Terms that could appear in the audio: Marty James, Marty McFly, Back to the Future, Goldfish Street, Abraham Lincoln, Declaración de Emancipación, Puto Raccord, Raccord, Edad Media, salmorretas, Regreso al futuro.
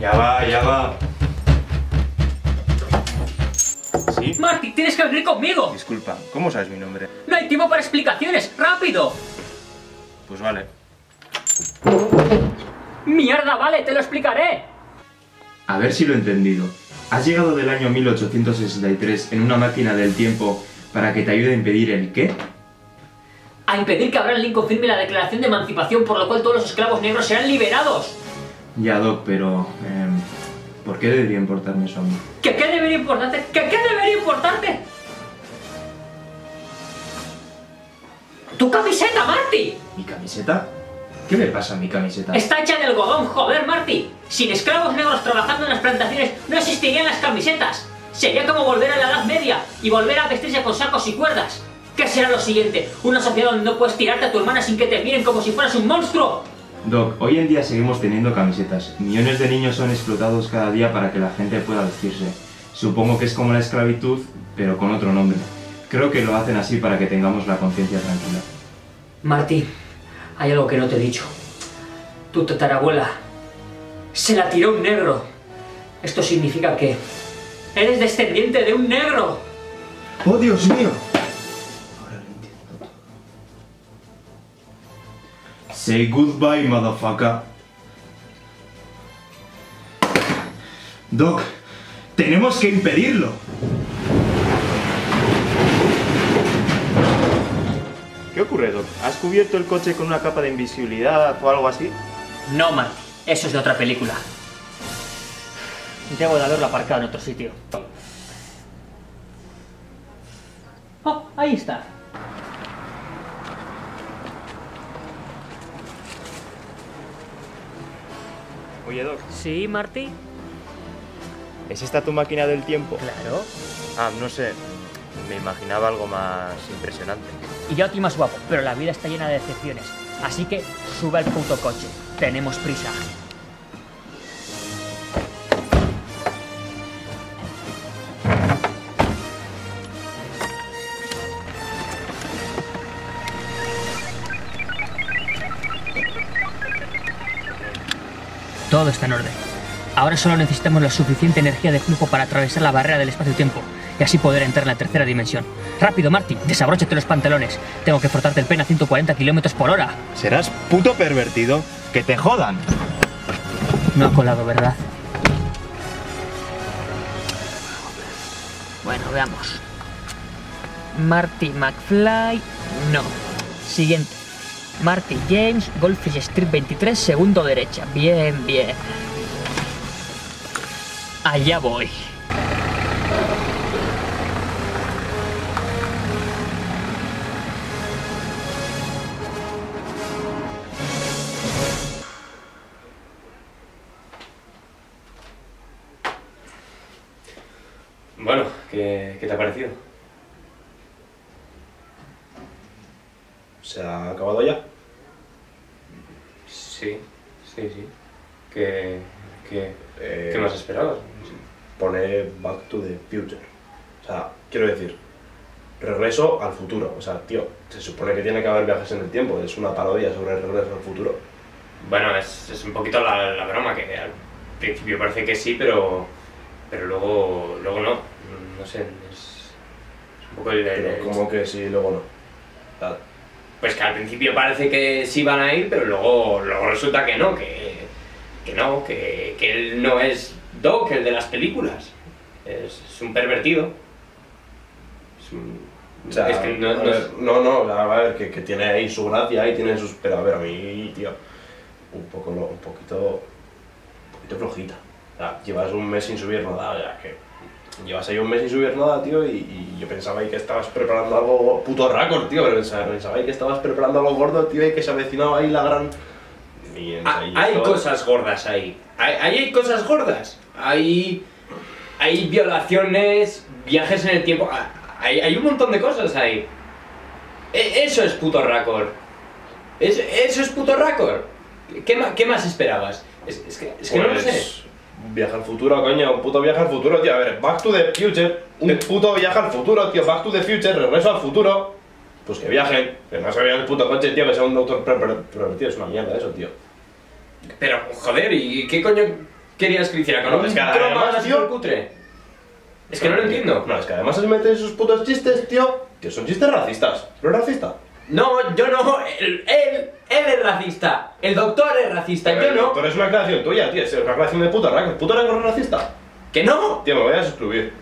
Ya va, ya va. ¿Sí? Marty, tienes que venir conmigo. Disculpa, ¿cómo sabes mi nombre? No hay tiempo para explicaciones, rápido. Pues vale. Mierda, vale, te lo explicaré. A ver si lo he entendido. Has llegado del año 1863 en una máquina del tiempo para que te ayude a impedir el ¿qué? A impedir que Abraham Lincoln firme la Declaración de Emancipación, por lo cual todos los esclavos negros serán liberados. Ya, Doc, pero... ¿por qué debería importarme eso a mí? ¿Que qué debería importarte? ¿Que qué debería importarte? ¡Tu camiseta, Marty! ¿Mi camiseta? ¿Qué me pasa a mi camiseta? ¡Está hecha de algodón, joder, Marty! Sin esclavos negros trabajando en las plantaciones no existirían las camisetas. Sería como volver a la Edad Media y volver a vestirse con sacos y cuerdas. ¿Qué será lo siguiente? ¿Una sociedad donde no puedes tirarte a tu hermana sin que te miren como si fueras un monstruo? Doc, hoy en día seguimos teniendo camisetas. Millones de niños son explotados cada día para que la gente pueda vestirse. Supongo que es como la esclavitud, pero con otro nombre. Creo que lo hacen así para que tengamos la conciencia tranquila. Marty, hay algo que no te he dicho. Tu tatarabuela se la tiró un negro. Esto significa que eres descendiente de un negro. ¡Oh, Dios mío! Say goodbye, motherfucker. Doc, tenemos que impedirlo. ¿Qué ocurre, Doc? ¿Has cubierto el coche con una capa de invisibilidad o algo así? No, Marty. Eso es de otra película. Debo de haberlo aparcado en otro sitio. Oh, ahí está. Oye, Doc. Sí, Marty. ¿Es esta tu máquina del tiempo? Claro. Ah, no sé. Me imaginaba algo más impresionante. Y yo a ti más guapo, pero la vida está llena de decepciones. Así que sube al puto coche. Tenemos prisa. Todo está en orden. Ahora solo necesitamos la suficiente energía de flujo para atravesar la barrera del espacio-tiempo y así poder entrar en la tercera dimensión. ¡Rápido, Marty! ¡Desabróchate los pantalones! Tengo que frotarte el pene a 140 km/h. ¿Serás puto pervertido? ¡Que te jodan! No ha colado, ¿verdad? Bueno, veamos. Marty McFly... no. Siguiente. Marty James, Goldfish Street 23, segundo derecha. Bien, bien. Allá voy. Bueno, ¿qué te ha parecido? ¿Se ha acabado ya? Sí. ¿Qué más esperabas? Poner Back to the Future. O sea, quiero decir, Regreso al futuro. O sea, tío, se supone que tiene que haber viajes en el tiempo. Es una parodia sobre el Regreso al futuro. Bueno, es un poquito la broma, que al principio parece que sí, pero luego no. No sé, es un poco el... ¿Cómo que sí, luego no? Pues que al principio parece que sí van a ir, pero luego resulta que no, que él no es Doc, el de las películas. Es un pervertido. O sea, es que a ver, que tiene ahí su gracia, y tiene sus... Pero a ver, a mí, tío, un poquito flojita. O sea, llevas un mes sin subir nada, o sea, que... Llevas ahí un mes sin subir nada, tío, y yo pensaba ahí que estabas preparando algo... Puto Raccord, tío, pensaba ahí que estabas preparando algo gordo, tío, y que se avecinaba ahí la gran... Hay cosas gordas ahí. Hay cosas gordas. Hay violaciones, viajes en el tiempo... Hay un montón de cosas ahí. Eso es puto Raccord. Eso es puto Raccord. ¿Qué más esperabas? Es que pues... no lo sé. Viaja al futuro, coño, un puto viaje al futuro, tío. A ver, Back to the Future, un puto viaje al futuro, tío. Back to the Future, Regreso al futuro. Pues que viajen, que no se vean el puto coche, tío, que sea un doctor pervertido. Es una mierda eso, tío. Pero, joder, ¿y qué coño querías que hiciera con un cromación cutre. Es que no lo entiendo. No, es que además se meten sus putos chistes, tío. Tío, son chistes racistas. ¿Pero es racista? No, yo no. Él es racista. El doctor es racista. Pero yo no. El doctor es una creación tuya, tío. Es una creación de puta Raccord. ¿Puto Raccord es racista? ¿Que no? Tío, me voy a suscribir.